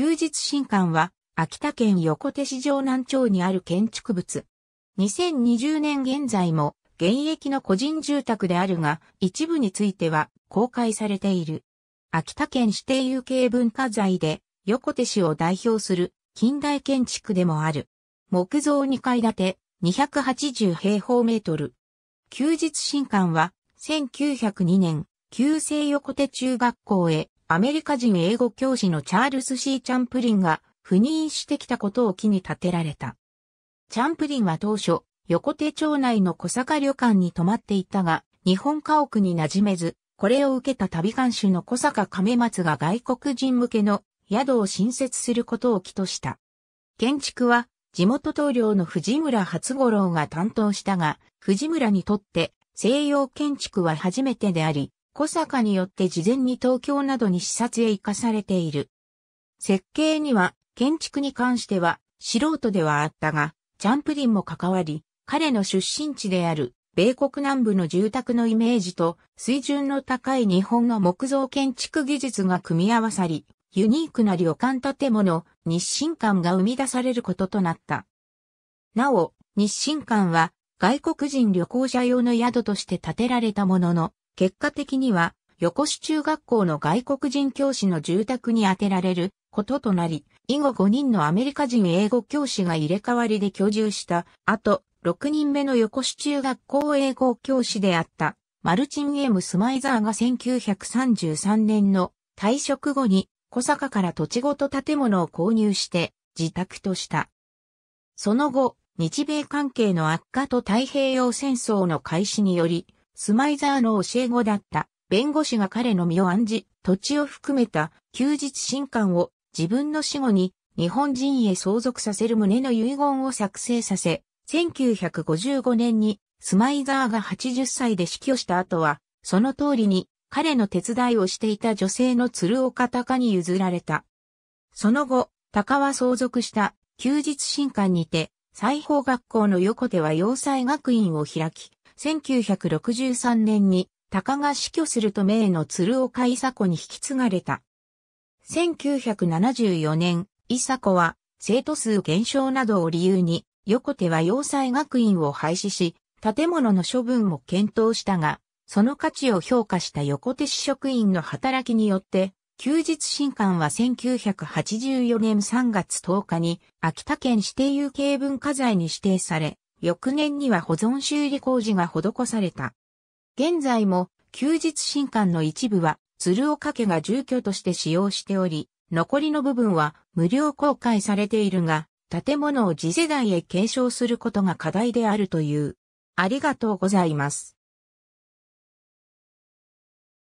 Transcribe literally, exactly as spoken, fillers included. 休日新館は、秋田県横手市城南町にある建築物。にせんにじゅうねん現在も、現役の個人住宅であるが、一部については公開されている。秋田県指定有形文化財で、横手市を代表する近代建築でもある。木造にかい建て、にひゃくはちじゅうへいほうメートル。休日新館は、せんきゅうひゃくにねん、旧制横手中学校へ、アメリカ人英語教師のチャールズ・シー・チャンプリンが赴任してきたことを機に建てられた。チャンプリンは当初、横手町内の小坂旅館に泊まっていたが、日本家屋に馴染めず、これを受けた旅館主の小坂亀松が外国人向けの宿を新設することを起とした。建築は地元棟梁の藤村初五郎が担当したが、藤村にとって西洋建築は初めてであり、小坂によって事前に東京などに視察へ行かされている。設計には建築に関しては素人ではあったが、チャンプリンも関わり、彼の出身地である米国南部の住宅のイメージと水準の高い日本の木造建築技術が組み合わさり、ユニークな旅館建物、日新館が生み出されることとなった。なお、日新館は外国人旅行者用の宿として建てられたものの、結果的には横手中学校の外国人教師の住宅に充てられることとなり、以後ごにんのアメリカ人英語教師が入れ替わりで居住した後、ろくにんめの横手中学校英語教師であったマルチン・エム・スマイザーがせんきゅうひゃくさんじゅうさんねんの退職後に小坂から土地ごと建物を購入して自宅とした。その後、日米関係の悪化と太平洋戦争の開始により、スマイザーの教え子だった弁護士が彼の身を案じ、土地を含めた休日新館を自分の死後に日本人へ相続させる旨の遺言を作成させ、せんきゅうひゃくごじゅうごねんにスマイザーがはちじゅっさいで死去した後は、その通りに彼の手伝いをしていた女性の鶴岡隆に譲られた。その後、隆は相続した休日新館にて、裁縫学校の横手は洋裁学院を開き、せんきゅうひゃくろくじゅうさんねんに隆が死去すると姪の鶴岡伊佐子に引き継がれた。せんきゅうひゃくななじゅうよねん、伊佐子は生徒数減少などを理由に、横手は洋裁学院を廃止し、建物の処分も検討したが、その価値を評価した横手市職員の働きによって、休日新館はせんきゅうひゃくはちじゅうよねんさんがつとおかに秋田県指定有形文化財に指定され、翌年には保存修理工事が施された。現在も休日新館の一部は鶴岡家が住居として使用しており、残りの部分は無料公開されているが、建物を次世代へ継承することが課題であるという。ありがとうございます。